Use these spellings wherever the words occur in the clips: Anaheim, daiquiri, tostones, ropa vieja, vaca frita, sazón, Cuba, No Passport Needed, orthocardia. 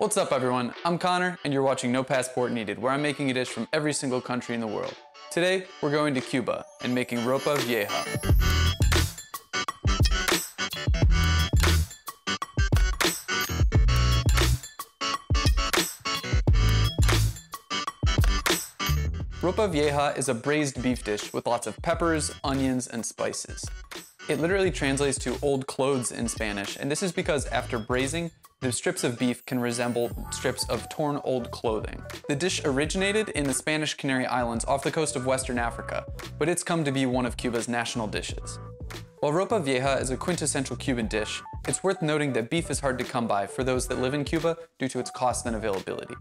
What's up everyone, I'm Connor and you're watching No Passport Needed, where I'm making a dish from every single country in the world. Today, we're going to Cuba and making ropa vieja. Ropa vieja is a braised beef dish with lots of peppers, onions, and spices. It literally translates to old clothes in Spanish, and this is because after braising, the strips of beef can resemble strips of torn old clothing. The dish originated in the Spanish Canary Islands off the coast of Western Africa, but it's come to be one of Cuba's national dishes. While ropa vieja is a quintessential Cuban dish, it's worth noting that beef is hard to come by for those that live in Cuba due to its cost and availability.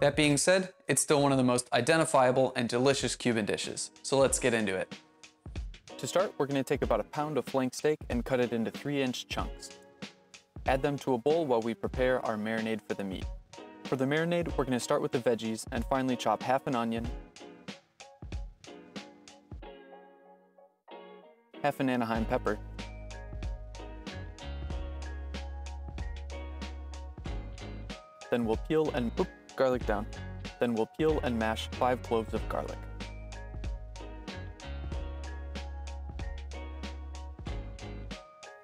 That being said, it's still one of the most identifiable and delicious Cuban dishes, so let's get into it. To start, we're going to take about a pound of flank steak and cut it into 3-inch chunks. Add them to a bowl while we prepare our marinade for the meat. For the marinade, we're going to start with the veggies and finely chop half an onion, half an Anaheim pepper, then we'll peel and garlic down. Then we'll peel and mash 5 cloves of garlic.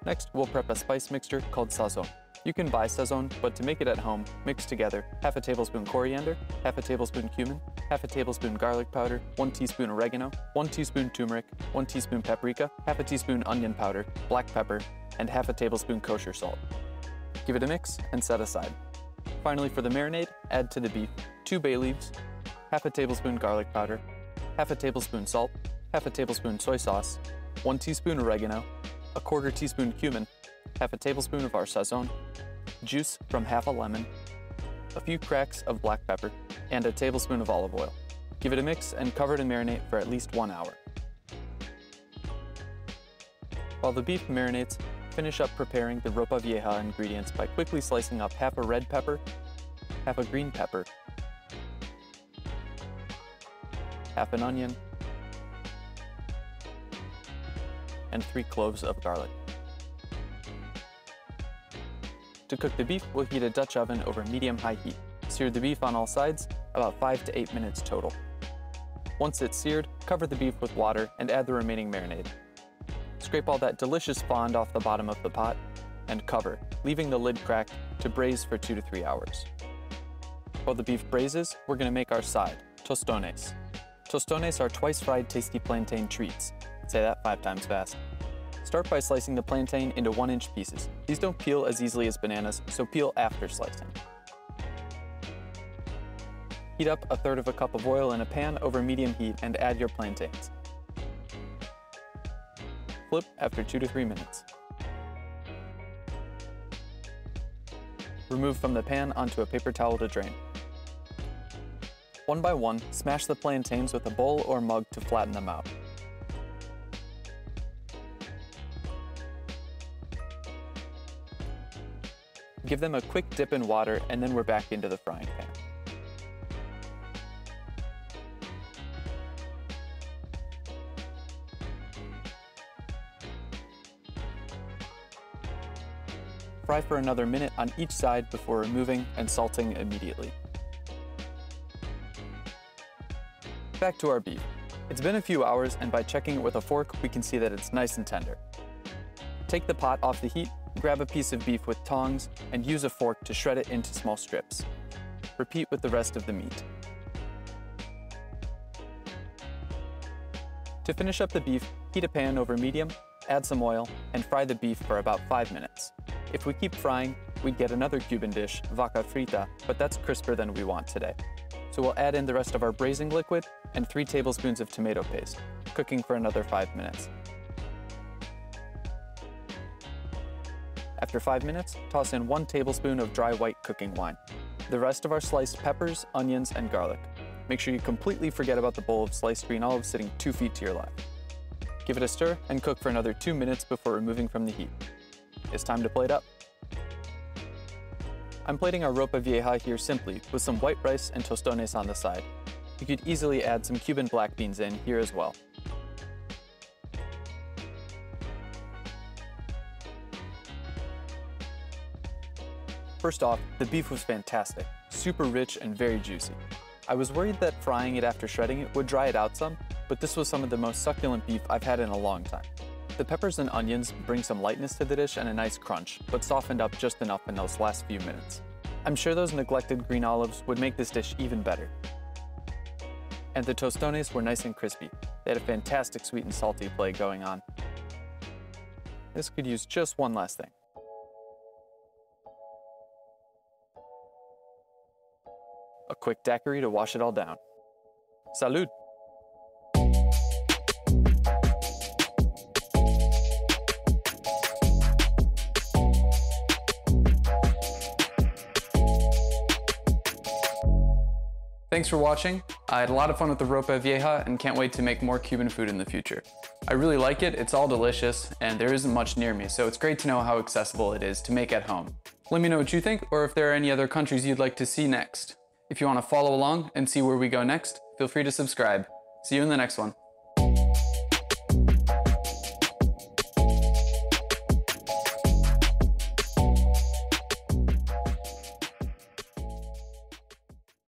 Next, we'll prep a spice mixture called sazón. You can buy sazón, but to make it at home, mix together half a tablespoon coriander, half a tablespoon cumin, half a tablespoon garlic powder, 1 teaspoon oregano, 1 teaspoon turmeric, 1 teaspoon paprika, half a teaspoon onion powder, black pepper, and half a tablespoon kosher salt. Give it a mix and set aside. Finally, for the marinade, add to the beef 2 bay leaves, half a tablespoon garlic powder, half a tablespoon salt, half a tablespoon soy sauce, 1 teaspoon oregano, a 1/4 teaspoon cumin, half a tablespoon of our sazon, juice from half a lemon, a few cracks of black pepper, and a tablespoon of olive oil. Give it a mix and cover it in marinade for at least 1 hour. While the beef marinates, finish up preparing the ropa vieja ingredients by quickly slicing up half a red pepper, half a green pepper, half an onion, and 3 cloves of garlic. To cook the beef, we'll heat a Dutch oven over medium-high heat. Sear the beef on all sides, about 5 to 8 minutes total. Once it's seared, cover the beef with water and add the remaining marinade. Scrape all that delicious fond off the bottom of the pot and cover, leaving the lid cracked to braise for 2 to 3 hours. While the beef braises, we're going to make our side, tostones. Tostones are twice-fried tasty plantain treats. Say that 5 times fast. Start by slicing the plantain into 1-inch pieces. These don't peel as easily as bananas, so peel after slicing. Heat up 1/3 cup of oil in a pan over medium heat and add your plantains. Flip after 2 to 3 minutes. Remove from the pan onto a paper towel to drain. One by one, smash the plantains with a bowl or mug to flatten them out. Give them a quick dip in water, and then we're back into the frying pan. Fry for another minute on each side before removing and salting immediately. Back to our beef. It's been a few hours, and by checking it with a fork, we can see that it's nice and tender. Take the pot off the heat, grab a piece of beef with tongs, and use a fork to shred it into small strips. Repeat with the rest of the meat. To finish up the beef, heat a pan over medium, add some oil, and fry the beef for about 5 minutes. If we keep frying, we'd get another Cuban dish, vaca frita, but that's crisper than we want today. So we'll add in the rest of our braising liquid and 3 tablespoons of tomato paste, cooking for another 5 minutes. After 5 minutes, toss in 1 tablespoon of dry white cooking wine, the rest of our sliced peppers, onions, and garlic. Make sure you completely forget about the bowl of sliced green olives sitting 2 feet to your left. Give it a stir and cook for another 2 minutes before removing from the heat. It's time to plate up. I'm plating our ropa vieja here simply with some white rice and tostones on the side. You could easily add some Cuban black beans in here as well. First off, the beef was fantastic, super rich and very juicy. I was worried that frying it after shredding it would dry it out some, but this was some of the most succulent beef I've had in a long time. The peppers and onions bring some lightness to the dish and a nice crunch, but softened up just enough in those last few minutes. I'm sure those neglected green olives would make this dish even better. And the tostones were nice and crispy. They had a fantastic sweet and salty play going on. This could use just one last thing. A quick daiquiri to wash it all down. Salud! Thanks for watching. I had a lot of fun with the ropa vieja and can't wait to make more Cuban food in the future. I really like it, it's all delicious, and there isn't much near me, so it's great to know how accessible it is to make at home. Let me know what you think or if there are any other countries you'd like to see next. If you want to follow along and see where we go next, feel free to subscribe. See you in the next one.